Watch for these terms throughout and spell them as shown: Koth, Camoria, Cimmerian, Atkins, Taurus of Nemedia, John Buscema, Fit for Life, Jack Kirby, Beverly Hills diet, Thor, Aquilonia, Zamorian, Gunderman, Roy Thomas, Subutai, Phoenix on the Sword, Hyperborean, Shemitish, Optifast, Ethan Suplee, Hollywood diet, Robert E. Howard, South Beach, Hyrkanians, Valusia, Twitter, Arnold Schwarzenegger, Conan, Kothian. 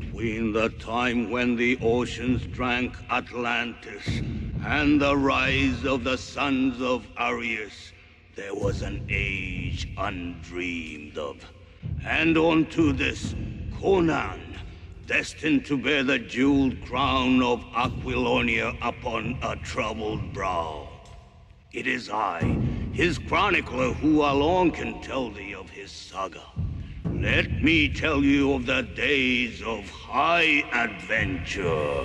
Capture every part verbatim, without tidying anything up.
Between the time when the oceans drank Atlantis and the rise of the sons of Arius, there was an age undreamed of. And onto this, Conan, destined to bear the jeweled crown of Aquilonia upon a troubled brow. It is I, his chronicler, who alone can tell thee of his saga. Let me tell you of the days of high adventure.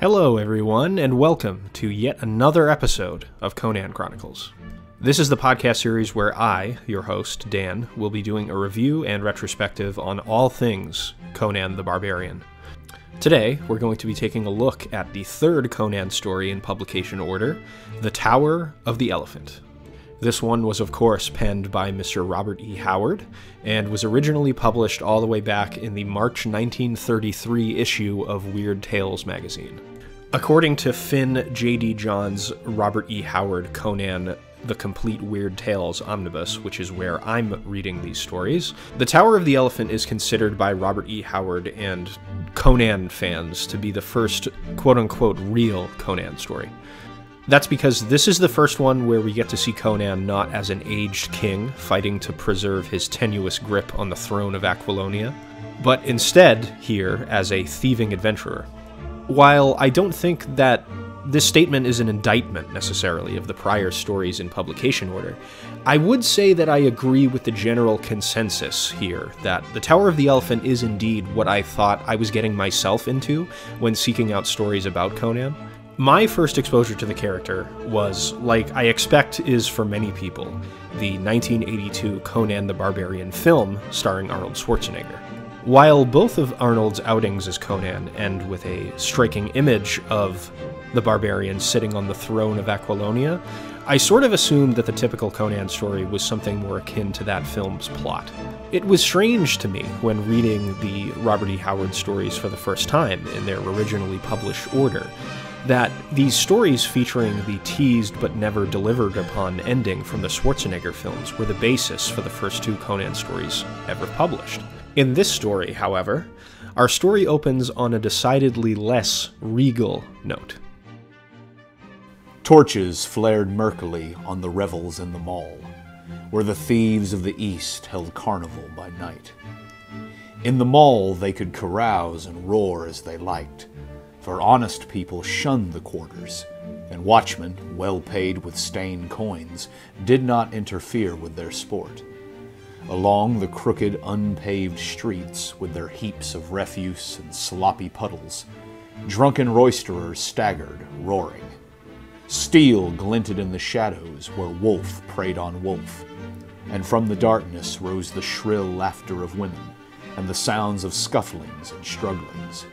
Hello everyone, and welcome to yet another episode of Conan Chronicles. This is the podcast series where I, your host, Dan, will be doing a review and retrospective on all things Conan the Barbarian. Today, we're going to be taking a look at the third Conan story in publication order, The Tower of the Elephant. This one was, of course, penned by Mister Robert E. Howard, and was originally published all the way back in the March nineteen thirty-three issue of Weird Tales magazine. According to Finn J D John's Robert E. Howard Conan, The Complete Weird Tales Omnibus, which is where I'm reading these stories, The Tower of the Elephant is considered by Robert E. Howard and Conan fans to be the first quote-unquote real Conan story. That's because this is the first one where we get to see Conan not as an aged king fighting to preserve his tenuous grip on the throne of Aquilonia, but instead here as a thieving adventurer. While I don't think that this statement is an indictment, necessarily, of the prior stories in publication order, I would say that I agree with the general consensus here that The Tower of the Elephant is indeed what I thought I was getting myself into when seeking out stories about Conan. My first exposure to the character was, like I expect is for many people, the nineteen eighty-two Conan the Barbarian film starring Arnold Schwarzenegger. While both of Arnold's outings as Conan end with a striking image of the barbarian sitting on the throne of Aquilonia, I sort of assumed that the typical Conan story was something more akin to that film's plot. It was strange to me when reading the Robert E. Howard stories for the first time in their originally published order, that these stories featuring the teased but never delivered upon ending from the Schwarzenegger films were the basis for the first two Conan stories ever published. In this story, however, our story opens on a decidedly less regal note. Torches flared murkily on the revels in the mall, where the thieves of the East held carnival by night. In the mall they could carouse and roar as they liked, for honest people shunned the quarters, and watchmen, well paid with stained coins, did not interfere with their sport. Along the crooked, unpaved streets, with their heaps of refuse and sloppy puddles, drunken roisterers staggered, roaring. Steel glinted in the shadows where wolf preyed on wolf, and from the darkness rose the shrill laughter of women, and the sounds of scufflings and strugglings.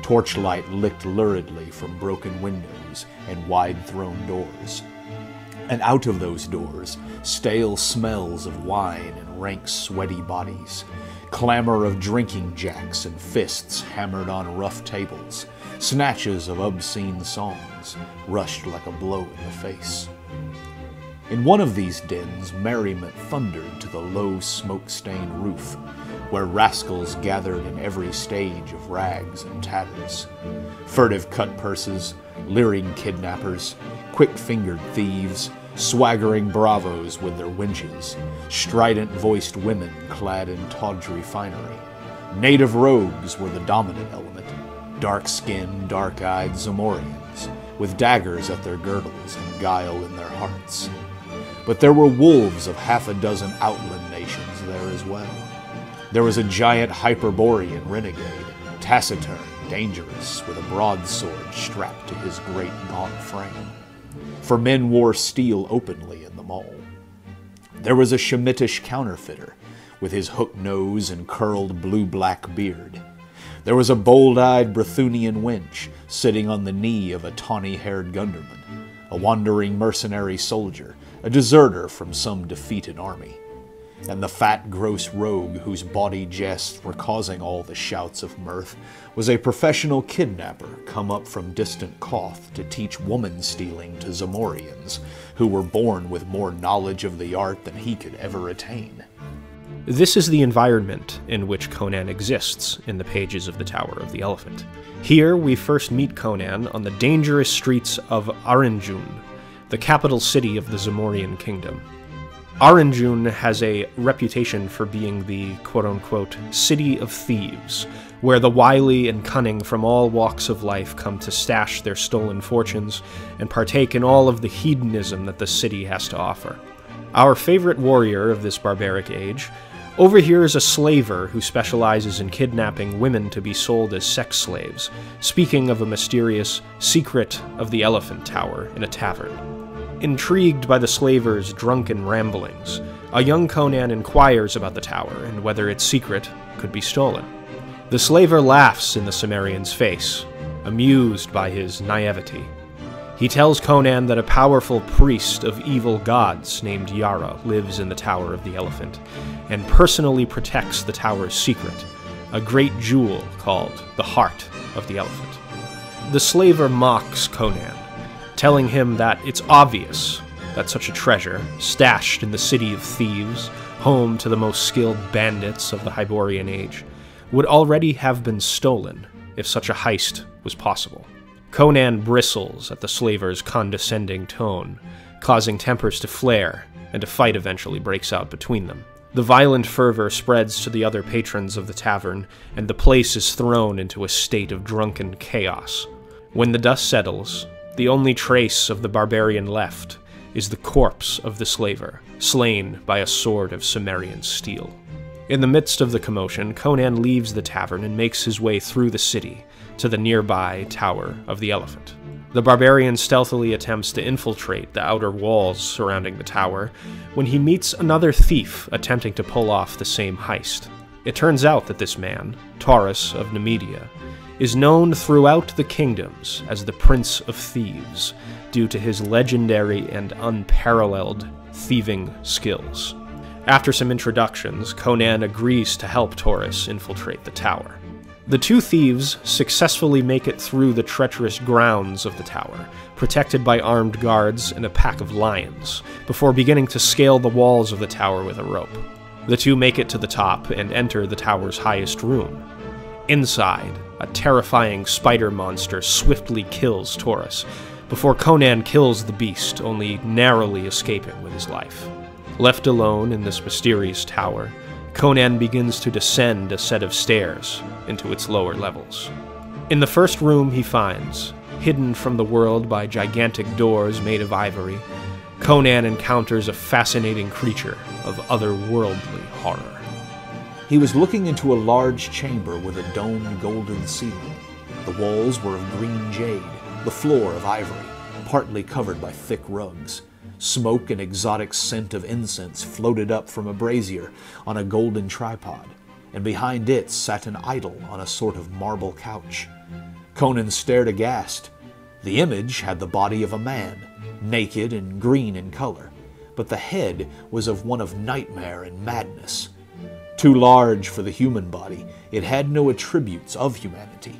Torchlight licked luridly from broken windows and wide-thrown doors. And out of those doors, stale smells of wine and rank sweaty bodies, clamor of drinking jacks and fists hammered on rough tables, snatches of obscene songs rushed like a blow in the face. In one of these dens, merriment thundered to the low, smoke-stained roof, where rascals gathered in every stage of rags and tatters. Furtive cutpurses, leering kidnappers, quick-fingered thieves, swaggering bravos with their winches, strident-voiced women clad in tawdry finery. Native rogues were the dominant element, dark-skinned, dark-eyed Zamorians, with daggers at their girdles and guile in their hearts. But there were wolves of half a dozen outland nations there as well. There was a giant Hyperborean renegade, taciturn, dangerous, with a broadsword strapped to his great gaunt frame, for men wore steel openly in the mall. There was a Shemitish counterfeiter, with his hooked nose and curled blue-black beard. There was a bold-eyed Brethunian wench, sitting on the knee of a tawny-haired Gunderman, a wandering mercenary soldier, a deserter from some defeated army, and the fat, gross rogue whose bawdy jests were causing all the shouts of mirth was a professional kidnapper come up from distant Koth to teach woman-stealing to Zamorians, who were born with more knowledge of the art than he could ever attain. This is the environment in which Conan exists in the pages of The Tower of the Elephant. Here we first meet Conan on the dangerous streets of Aranjun, the capital city of the Zamorian kingdom. Aranjun has a reputation for being the quote-unquote city of thieves, where the wily and cunning from all walks of life come to stash their stolen fortunes and partake in all of the hedonism that the city has to offer. Our favorite warrior of this barbaric age overhears a slaver who specializes in kidnapping women to be sold as sex slaves, speaking of a mysterious secret of the Elephant Tower in a tavern. Intrigued by the slaver's drunken ramblings, a young Conan inquires about the tower and whether its secret could be stolen. The slaver laughs in the Cimmerian's face, amused by his naivety. He tells Conan that a powerful priest of evil gods named Yara lives in the Tower of the Elephant, and personally protects the tower's secret, a great jewel called the Heart of the Elephant. The slaver mocks Conan, telling him that it's obvious that such a treasure, stashed in the city of thieves, home to the most skilled bandits of the Hyborian Age, would already have been stolen if such a heist was possible. Conan bristles at the slaver's condescending tone, causing tempers to flare, and a fight eventually breaks out between them. The violent fervor spreads to the other patrons of the tavern, and the place is thrown into a state of drunken chaos. When the dust settles, the only trace of the barbarian left is the corpse of the slaver, slain by a sword of Cimmerian steel. In the midst of the commotion, Conan leaves the tavern and makes his way through the city to the nearby Tower of the Elephant. The barbarian stealthily attempts to infiltrate the outer walls surrounding the tower when he meets another thief attempting to pull off the same heist. It turns out that this man, Taurus of Nemedia, is known throughout the kingdoms as the Prince of Thieves, due to his legendary and unparalleled thieving skills. After some introductions, Conan agrees to help Taurus infiltrate the tower. The two thieves successfully make it through the treacherous grounds of the tower, protected by armed guards and a pack of lions, before beginning to scale the walls of the tower with a rope. The two make it to the top and enter the tower's highest room. Inside, a terrifying spider monster swiftly kills Taurus, before Conan kills the beast, only narrowly escaping with his life. Left alone in this mysterious tower, Conan begins to descend a set of stairs into its lower levels. In the first room he finds, hidden from the world by gigantic doors made of ivory, Conan encounters a fascinating creature of otherworldly horror. He was looking into a large chamber with a domed golden ceiling. The walls were of green jade, the floor of ivory, partly covered by thick rugs. Smoke and exotic scent of incense floated up from a brazier on a golden tripod, and behind it sat an idol on a sort of marble couch. Conan stared aghast. The image had the body of a man, naked and green in color, but the head was of one of nightmare and madness. Too large for the human body, it had no attributes of humanity.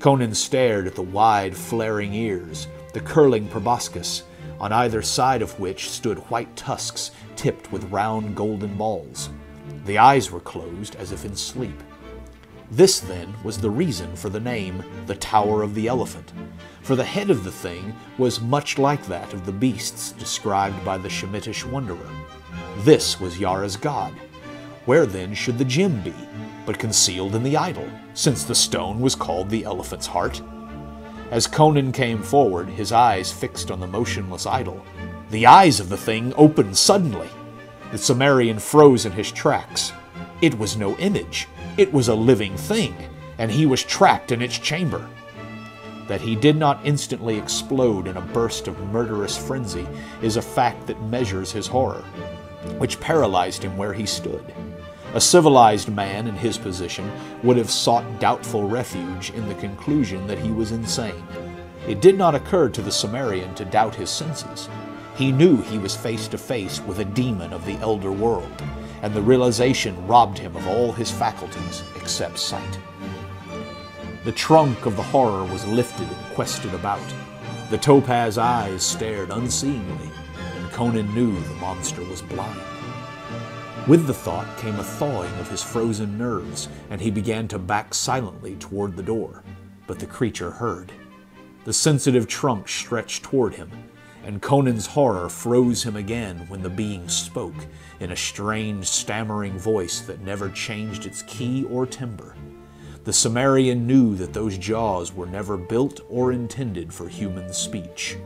Conan stared at the wide, flaring ears, the curling proboscis, on either side of which stood white tusks tipped with round golden balls. The eyes were closed as if in sleep. This, then, was the reason for the name, the Tower of the Elephant, for the head of the thing was much like that of the beasts described by the Shemitish wanderer. This was Yara's god. Where then should the gem be, but concealed in the idol, since the stone was called the Elephant's Heart? As Conan came forward, his eyes fixed on the motionless idol, the eyes of the thing opened suddenly. The Cimmerian froze in his tracks. It was no image. It was a living thing, and he was trapped in its chamber. That he did not instantly explode in a burst of murderous frenzy is a fact that measures his horror, which paralyzed him where he stood. A civilized man in his position would have sought doubtful refuge in the conclusion that he was insane. It did not occur to the Cimmerian to doubt his senses. He knew he was face to face with a demon of the elder world, and the realization robbed him of all his faculties except sight. The trunk of the horror was lifted and quested about. The topaz eyes stared unseeingly, and Conan knew the monster was blind. With the thought came a thawing of his frozen nerves, and he began to back silently toward the door, but the creature heard. The sensitive trunk stretched toward him, and Conan's horror froze him again when the being spoke in a strange, stammering voice that never changed its key or timbre. The Cimmerian knew that those jaws were never built or intended for human speech.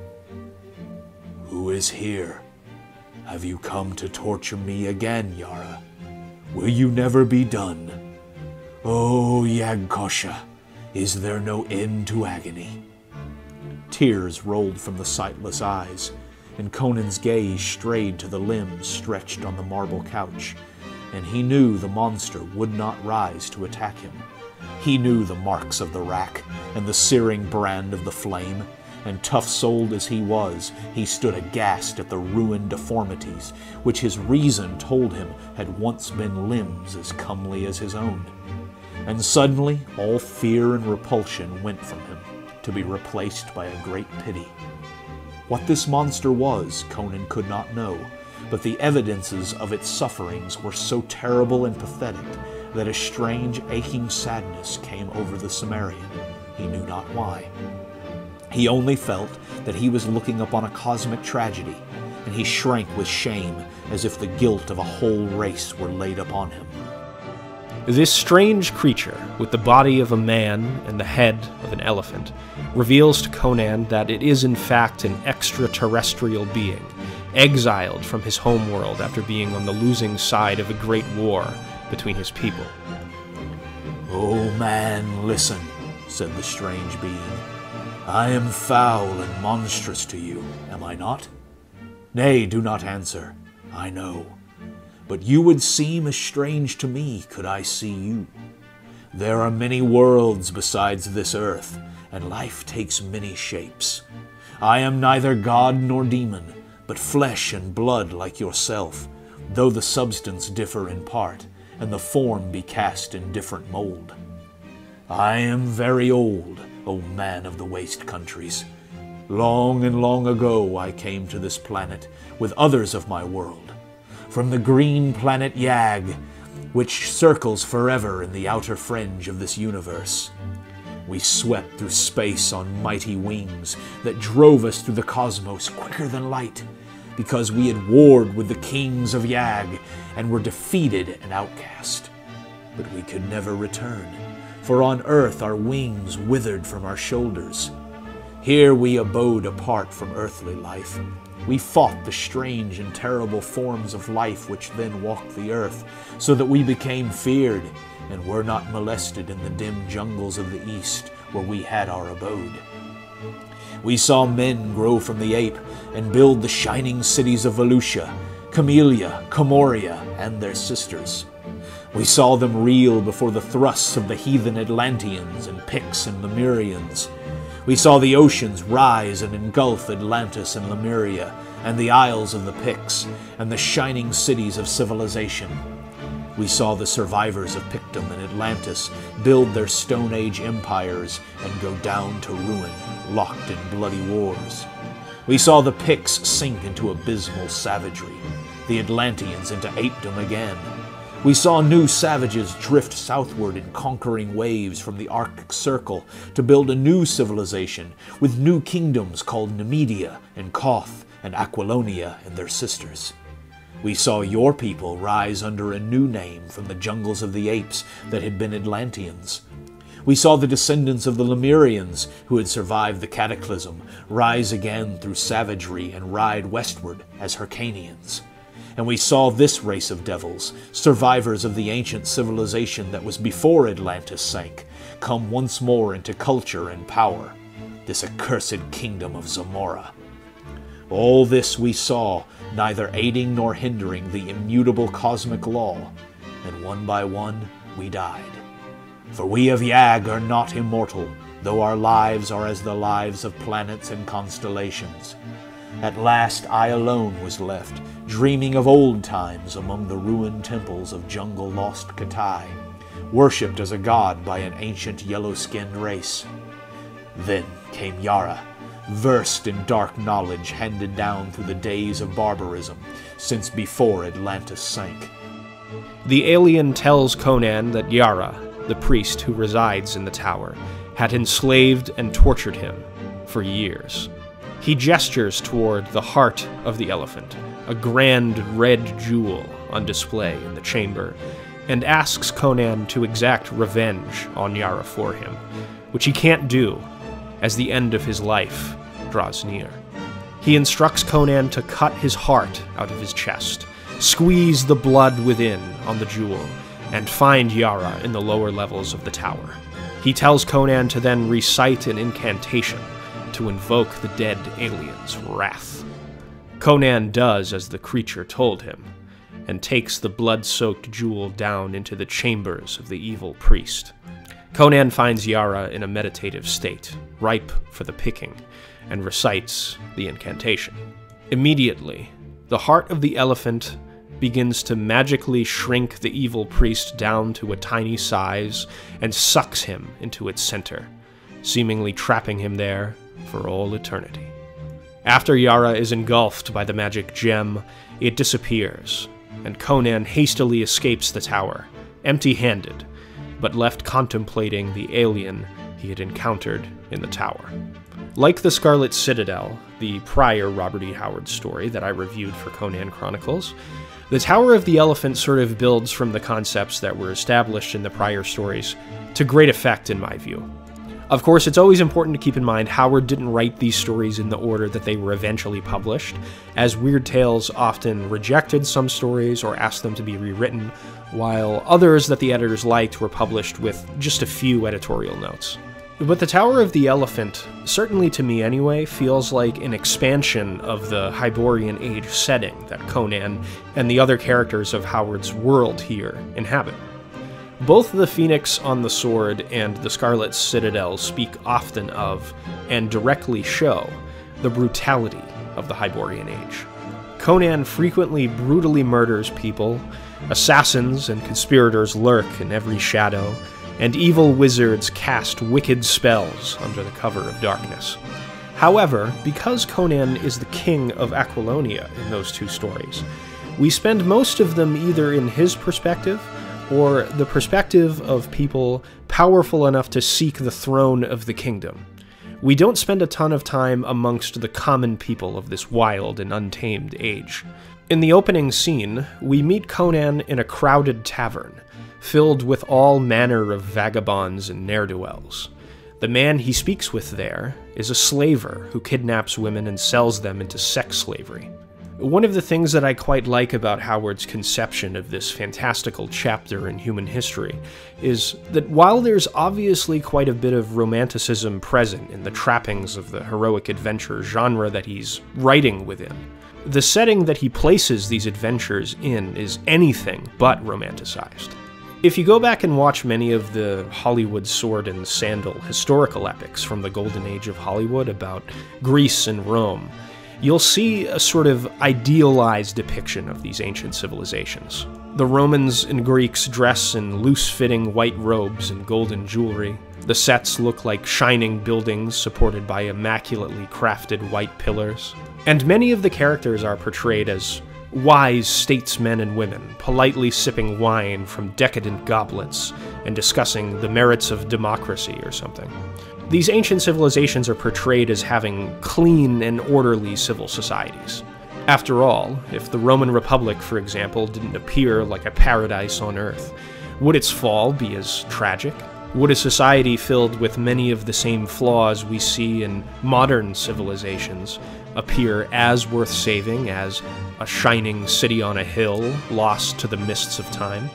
"Who is here? Have you come to torture me again, Yara? Will you never be done? Oh, Yagkosha, is there no end to agony?" Tears rolled from the sightless eyes, and Conan's gaze strayed to the limbs stretched on the marble couch, and he knew the monster would not rise to attack him. He knew the marks of the rack, and the searing brand of the flame, and tough-souled as he was, he stood aghast at the ruined deformities, which his reason told him had once been limbs as comely as his own. And suddenly all fear and repulsion went from him, to be replaced by a great pity. What this monster was, Conan could not know, but the evidences of its sufferings were so terrible and pathetic that a strange, aching sadness came over the Cimmerian. He knew not why. He only felt that he was looking upon a cosmic tragedy, and he shrank with shame as if the guilt of a whole race were laid upon him. This strange creature, with the body of a man and the head of an elephant, reveals to Conan that it is in fact an extraterrestrial being, exiled from his homeworld after being on the losing side of a great war between his people. "Oh man, listen," said the strange being. "I am foul and monstrous to you, am I not? Nay, do not answer, I know. But you would seem as strange to me could I see you. There are many worlds besides this earth, and life takes many shapes. I am neither god nor demon, but flesh and blood like yourself, though the substance differ in part, and the form be cast in different mold. I am very old, O man of the waste countries. Long and long ago I came to this planet with others of my world, from the green planet Yag, which circles forever in the outer fringe of this universe. We swept through space on mighty wings that drove us through the cosmos quicker than light, because we had warred with the kings of Yag and were defeated and outcast. But we could never return, for on Earth our wings withered from our shoulders. Here we abode apart from earthly life. We fought the strange and terrible forms of life which then walked the earth, so that we became feared, and were not molested in the dim jungles of the east where we had our abode. We saw men grow from the ape, and build the shining cities of Valusia, Camelia, Camoria, and their sisters. We saw them reel before the thrusts of the heathen Atlanteans and Picts and Lemurians. We saw the oceans rise and engulf Atlantis and Lemuria, and the isles of the Picts, and the shining cities of civilization. We saw the survivors of Pictum and Atlantis build their Stone Age empires and go down to ruin, locked in bloody wars. We saw the Picts sink into abysmal savagery, the Atlanteans into apedom again. We saw new savages drift southward in conquering waves from the Arctic Circle to build a new civilization with new kingdoms called Nemedia and Koth and Aquilonia and their sisters. We saw your people rise under a new name from the jungles of the apes that had been Atlanteans. We saw the descendants of the Lemurians who had survived the cataclysm rise again through savagery and ride westward as Hyrkanians. and we saw this race of devils, survivors of the ancient civilization that was before Atlantis sank, come once more into culture and power, this accursed kingdom of Zamora. All this we saw, neither aiding nor hindering the immutable cosmic law, and one by one we died. For we of Yag are not immortal, though our lives are as the lives of planets and constellations. At last I alone was left, dreaming of old times among the ruined temples of jungle-lost Katai, worshipped as a god by an ancient yellow-skinned race. Then came Yara, versed in dark knowledge handed down through the days of barbarism, since before Atlantis sank. The alien tells Conan that Yara, the priest who resides in the tower, had enslaved and tortured him for years. He gestures toward the heart of the elephant, a grand red jewel on display in the chamber, and asks Conan to exact revenge on Yara for him, which he can't do as the end of his life draws near. He instructs Conan to cut his heart out of his chest, squeeze the blood within on the jewel, and find Yara in the lower levels of the tower. He tells Conan to then recite an incantation to invoke the dead alien's wrath. Conan does as the creature told him, and takes the blood-soaked jewel down into the chambers of the evil priest. Conan finds Yara in a meditative state, ripe for the picking, and recites the incantation. Immediately, the heart of the elephant begins to magically shrink the evil priest down to a tiny size and sucks him into its center, seemingly trapping him there for all eternity. After Yara is engulfed by the magic gem, it disappears, and Conan hastily escapes the tower, empty-handed, but left contemplating the alien he had encountered in the tower. Like the Scarlet Citadel, the prior Robert E. Howard story that I reviewed for Conan Chronicles, the Tower of the Elephant sort of builds from the concepts that were established in the prior stories to great effect, in my view. Of course, it's always important to keep in mind Howard didn't write these stories in the order that they were eventually published, as Weird Tales often rejected some stories or asked them to be rewritten, while others that the editors liked were published with just a few editorial notes. But the Tower of the Elephant, certainly to me anyway, feels like an expansion of the Hyborian Age setting that Conan and the other characters of Howard's world here inhabit. Both the Phoenix on the Sword and the Scarlet Citadel speak often of, and directly show, the brutality of the Hyborian Age. Conan frequently brutally murders people, assassins and conspirators lurk in every shadow, and evil wizards cast wicked spells under the cover of darkness. However, because Conan is the king of Aquilonia in those two stories, we spend most of them either in his perspective, or the perspective of people powerful enough to seek the throne of the kingdom. We don't spend a ton of time amongst the common people of this wild and untamed age. In the opening scene, we meet Conan in a crowded tavern, filled with all manner of vagabonds and ne'er-do-wells. The man he speaks with there is a slaver who kidnaps women and sells them into sex slavery. One of the things that I quite like about Howard's conception of this fantastical chapter in human history is that while there's obviously quite a bit of romanticism present in the trappings of the heroic adventure genre that he's writing within, the setting that he places these adventures in is anything but romanticized. If you go back and watch many of the Hollywood sword and sandal historical epics from the golden age of Hollywood about Greece and Rome, you'll see a sort of idealized depiction of these ancient civilizations. The Romans and Greeks dress in loose-fitting white robes and golden jewelry. The sets look like shining buildings supported by immaculately crafted white pillars. And many of the characters are portrayed as wise statesmen and women, politely sipping wine from decadent goblets and discussing the merits of democracy or something. These ancient civilizations are portrayed as having clean and orderly civil societies. After all, if the Roman Republic, for example, didn't appear like a paradise on earth, would its fall be as tragic? Would a society filled with many of the same flaws we see in modern civilizations appear as worth saving as a shining city on a hill lost to the mists of time?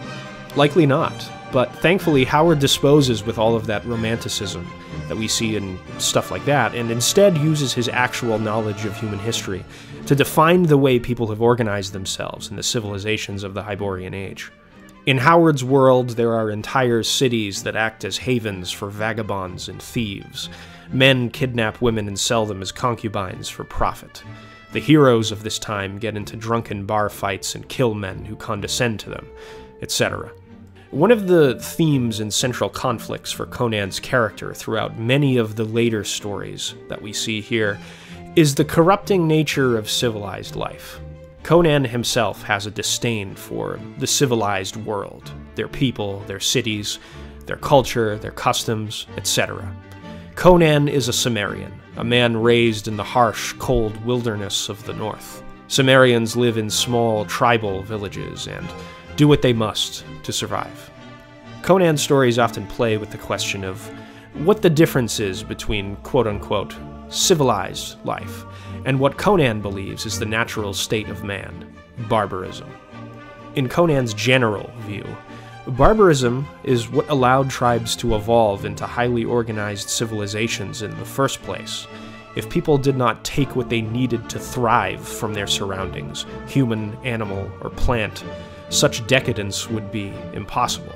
Likely not, but thankfully Howard disposes with all of that romanticism that we see in stuff like that, and instead uses his actual knowledge of human history to define the way people have organized themselves in the civilizations of the Hyborian Age. In Howard's world, there are entire cities that act as havens for vagabonds and thieves. Men kidnap women and sell them as concubines for profit. The heroes of this time get into drunken bar fights and kill men who condescend to them, et cetera. One of the themes and central conflicts for Conan's character throughout many of the later stories that we see here is the corrupting nature of civilized life. Conan himself has a disdain for the civilized world, their people, their cities, their culture, their customs, et cetera. Conan is a Cimmerian, a man raised in the harsh, cold wilderness of the north. Cimmerians live in small tribal villages and do what they must to survive. Conan's stories often play with the question of what the difference is between quote-unquote civilized life and what Conan believes is the natural state of man, barbarism. In Conan's general view, barbarism is what allowed tribes to evolve into highly organized civilizations in the first place. If people did not take what they needed to thrive from their surroundings, human, animal, or plant, such decadence would be impossible.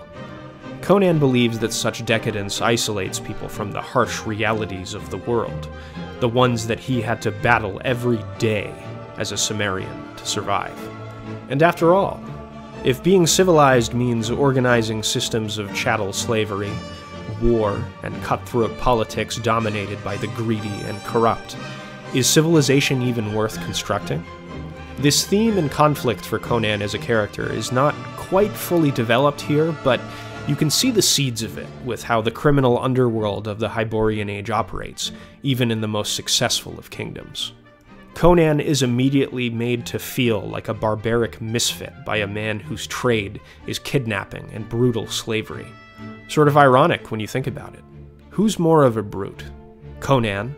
Conan believes that such decadence isolates people from the harsh realities of the world, the ones that he had to battle every day as a Cimmerian to survive. And after all, if being civilized means organizing systems of chattel slavery, war, and cutthroat politics dominated by the greedy and corrupt, is civilization even worth constructing? This theme and conflict for Conan as a character is not quite fully developed here, but you can see the seeds of it with how the criminal underworld of the Hyborian Age operates, even in the most successful of kingdoms. Conan is immediately made to feel like a barbaric misfit by a man whose trade is kidnapping and brutal slavery. Sort of ironic when you think about it. Who's more of a brute? Conan,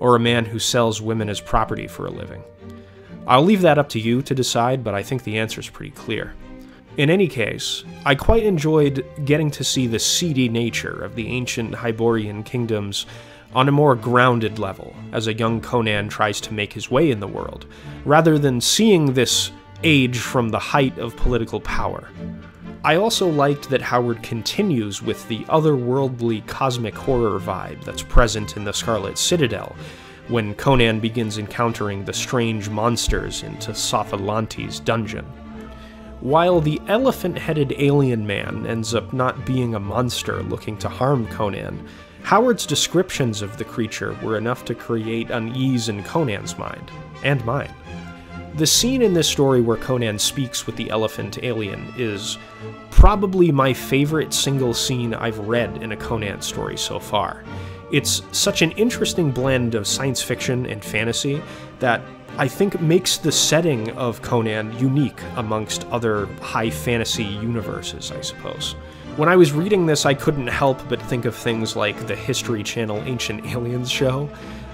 or a man who sells women as property for a living? I'll leave that up to you to decide, but I think the answer's pretty clear. In any case, I quite enjoyed getting to see the seedy nature of the ancient Hyborian kingdoms on a more grounded level as a young Conan tries to make his way in the world, rather than seeing this age from the height of political power. I also liked that Howard continues with the otherworldly cosmic horror vibe that's present in the Scarlet Citadel, when Conan begins encountering the strange monsters in Tsophalanti's dungeon. While the elephant-headed alien man ends up not being a monster looking to harm Conan, Howard's descriptions of the creature were enough to create unease in Conan's mind, and mine. The scene in this story where Conan speaks with the elephant alien is probably my favorite single scene I've read in a Conan story so far. It's such an interesting blend of science fiction and fantasy that I think makes the setting of Conan unique amongst other high fantasy universes, I suppose. When I was reading this, I couldn't help but think of things like the History Channel Ancient Aliens show,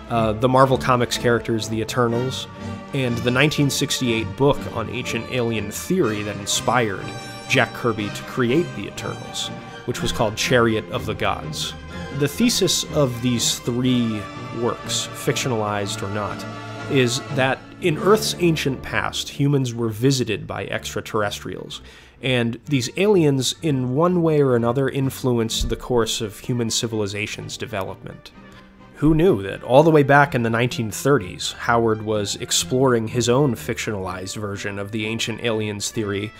uh, the Marvel Comics characters The Eternals, and the nineteen sixty-eight book on ancient alien theory that inspired Jack Kirby to create The Eternals, which was called Chariot of the Gods. The thesis of these three works, fictionalized or not, is that in Earth's ancient past, humans were visited by extraterrestrials, and these aliens in one way or another influenced the course of human civilization's development. Who knew that all the way back in the nineteen thirties, Howard was exploring his own fictionalized version of the ancient aliens theory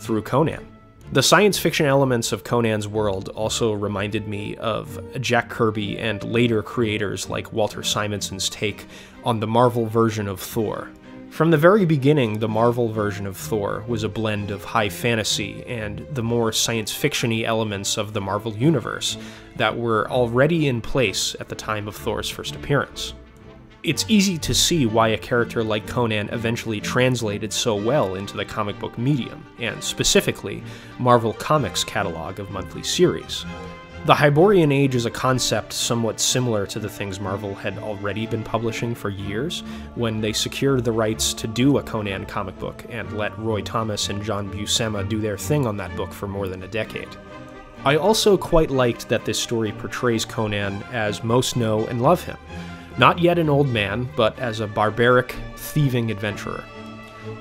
through Conan? The science fiction elements of Conan's world also reminded me of Jack Kirby and later creators like Walter Simonson's take on the Marvel version of Thor. From the very beginning, the Marvel version of Thor was a blend of high fantasy and the more science fiction-y elements of the Marvel universe that were already in place at the time of Thor's first appearance. It's easy to see why a character like Conan eventually translated so well into the comic book medium, and specifically, Marvel Comics' catalog of monthly series. The Hyborian Age is a concept somewhat similar to the things Marvel had already been publishing for years, when they secured the rights to do a Conan comic book and let Roy Thomas and John Buscema do their thing on that book for more than a decade. I also quite liked that this story portrays Conan as most know and love him, not yet an old man, but as a barbaric, thieving adventurer.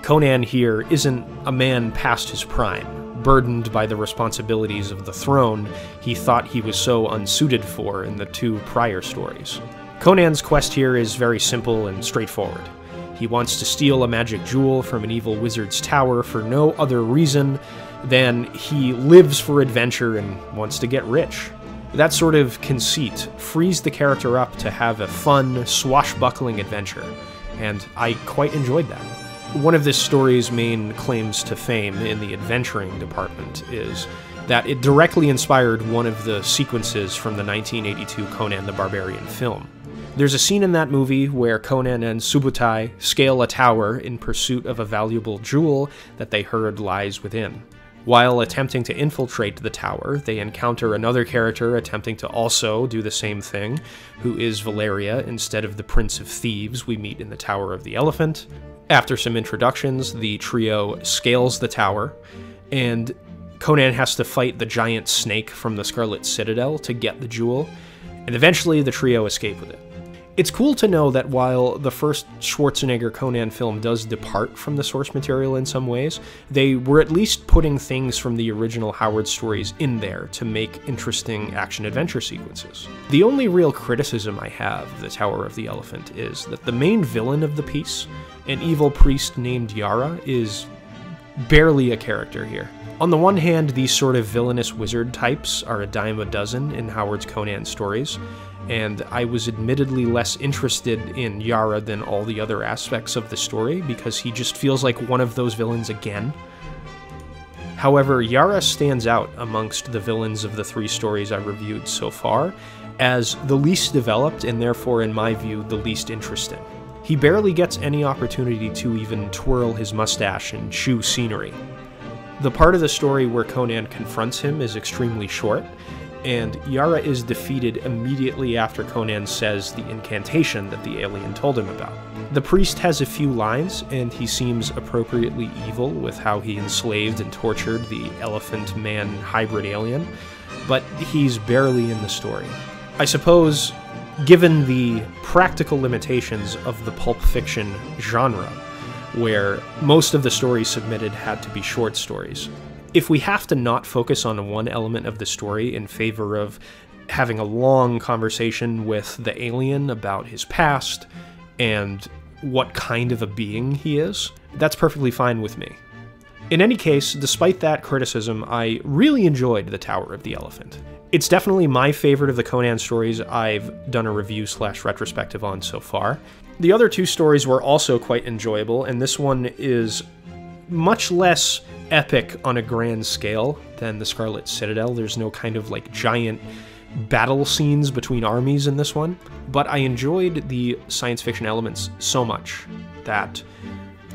Conan here isn't a man past his prime, burdened by the responsibilities of the throne he thought he was so unsuited for in the two prior stories. Conan's quest here is very simple and straightforward. He wants to steal a magic jewel from an evil wizard's tower for no other reason than he lives for adventure and wants to get rich. That sort of conceit frees the character up to have a fun, swashbuckling adventure, and I quite enjoyed that. One of this story's main claims to fame in the adventuring department is that it directly inspired one of the sequences from the nineteen eighty-two Conan the Barbarian film. There's a scene in that movie where Conan and Subutai scale a tower in pursuit of a valuable jewel that they heard lies within. While attempting to infiltrate the tower, they encounter another character attempting to also do the same thing, who is Valeria instead of the Prince of Thieves we meet in the Tower of the Elephant. After some introductions, the trio scales the tower, and Conan has to fight the giant snake from the Scarlet Citadel to get the jewel, and eventually the trio escape with it. It's cool to know that while the first Schwarzenegger Conan film does depart from the source material in some ways, they were at least putting things from the original Howard stories in there to make interesting action-adventure sequences. The only real criticism I have of the Tower of the Elephant is that the main villain of the piece, an evil priest named Yara, is barely a character here. On the one hand, these sort of villainous wizard types are a dime a dozen in Howard's Conan stories, and I was admittedly less interested in Yara than all the other aspects of the story because he just feels like one of those villains again. However, Yara stands out amongst the villains of the three stories I reviewed so far as the least developed and therefore, in my view, the least interesting. He barely gets any opportunity to even twirl his mustache and chew scenery. The part of the story where Conan confronts him is extremely short, and Yara is defeated immediately after Conan says the incantation that the alien told him about. The priest has a few lines, and he seems appropriately evil with how he enslaved and tortured the elephant-man hybrid alien, but he's barely in the story. I suppose, given the practical limitations of the pulp fiction genre, where most of the stories submitted had to be short stories, if we have to not focus on one element of the story in favor of having a long conversation with the alien about his past and what kind of a being he is, that's perfectly fine with me. In any case, despite that criticism, I really enjoyed The Tower of the Elephant. It's definitely my favorite of the Conan stories I've done a review slash retrospective on so far. The other two stories were also quite enjoyable, and this one is much less epic on a grand scale than the Scarlet Citadel. There's no kind of like giant battle scenes between armies in this one, but I enjoyed the science fiction elements so much that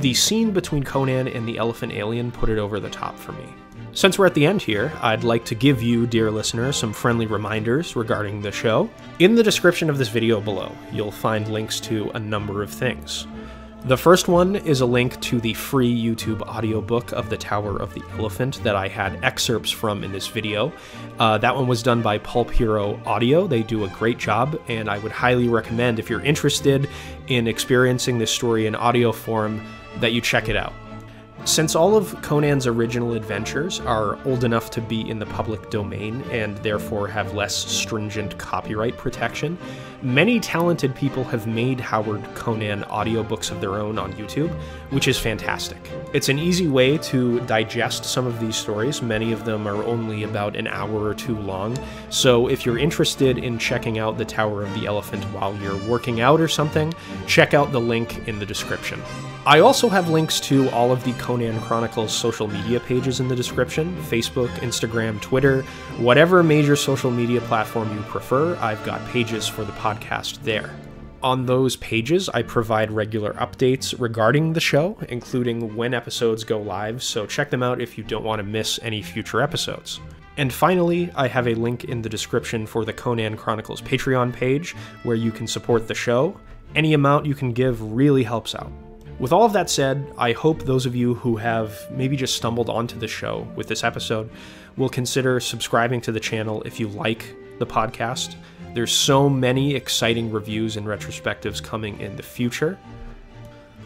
the scene between Conan and the elephant alien put it over the top for me. Since we're at the end here, I'd like to give you, dear listener, some friendly reminders regarding the show. In the description of this video below, you'll find links to a number of things. The first one is a link to the free YouTube audiobook of The Tower of the Elephant that I had excerpts from in this video. Uh, that one was done by Pulp Hero Audio. They do a great job, and I would highly recommend, if you're interested in experiencing this story in audio form, that you check it out. Since all of Conan's original adventures are old enough to be in the public domain and therefore have less stringent copyright protection, many talented people have made Howard Conan audiobooks of their own on YouTube, which is fantastic. It's an easy way to digest some of these stories. Many of them are only about an hour or two long, so if you're interested in checking out The Tower of the Elephant while you're working out or something, check out the link in the description. I also have links to all of the Conan Chronicles social media pages in the description: Facebook, Instagram, Twitter, whatever major social media platform you prefer, I've got pages for the podcast there. On those pages, I provide regular updates regarding the show, including when episodes go live, so check them out if you don't want to miss any future episodes. And finally, I have a link in the description for the Conan Chronicles Patreon page, where you can support the show. Any amount you can give really helps out. With all of that said, I hope those of you who have maybe just stumbled onto the show with this episode will consider subscribing to the channel if you like the podcast. There's so many exciting reviews and retrospectives coming in the future.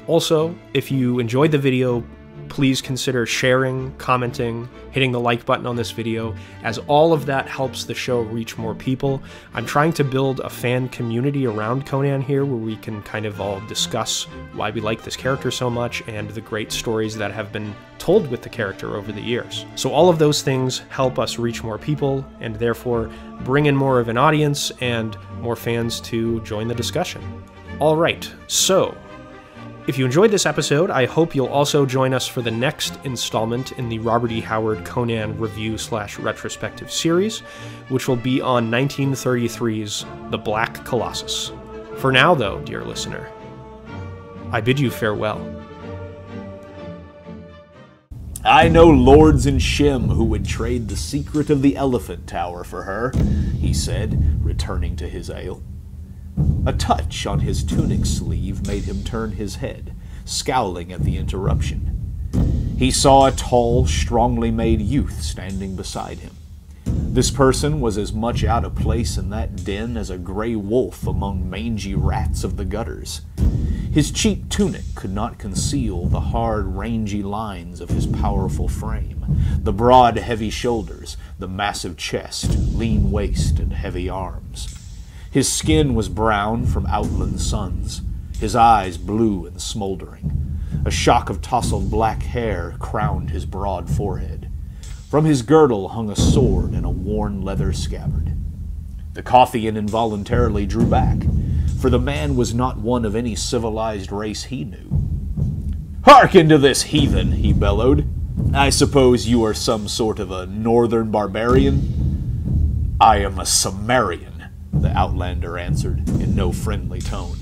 Also, if you enjoyed the video, please consider sharing, commenting, hitting the like button on this video, as all of that helps the show reach more people. I'm trying to build a fan community around Conan here where we can kind of all discuss why we like this character so much and the great stories that have been told with the character over the years. So all of those things help us reach more people and therefore bring in more of an audience and more fans to join the discussion. All right, so if you enjoyed this episode, I hope you'll also join us for the next installment in the Robert E. Howard Conan review slash retrospective series, which will be on nineteen thirty-three's The Black Colossus. For now, though, dear listener, I bid you farewell. I know lords in Shem who would trade the secret of the elephant tower for her, he said, returning to his ale. A touch on his tunic sleeve made him turn his head, scowling at the interruption. He saw a tall, strongly made youth standing beside him. This person was as much out of place in that den as a gray wolf among mangy rats of the gutters. His cheap tunic could not conceal the hard, rangy lines of his powerful frame, the broad, heavy shoulders, the massive chest, lean waist, and heavy arms. His skin was brown from outland suns, his eyes blue and smoldering. A shock of tousled black hair crowned his broad forehead. From his girdle hung a sword and a worn leather scabbard. The Kothian involuntarily drew back, for the man was not one of any civilized race he knew. "Hearken to this heathen," he bellowed. "I suppose you are some sort of a northern barbarian?" "I am a Cimmerian," the outlander answered, in no friendly tone.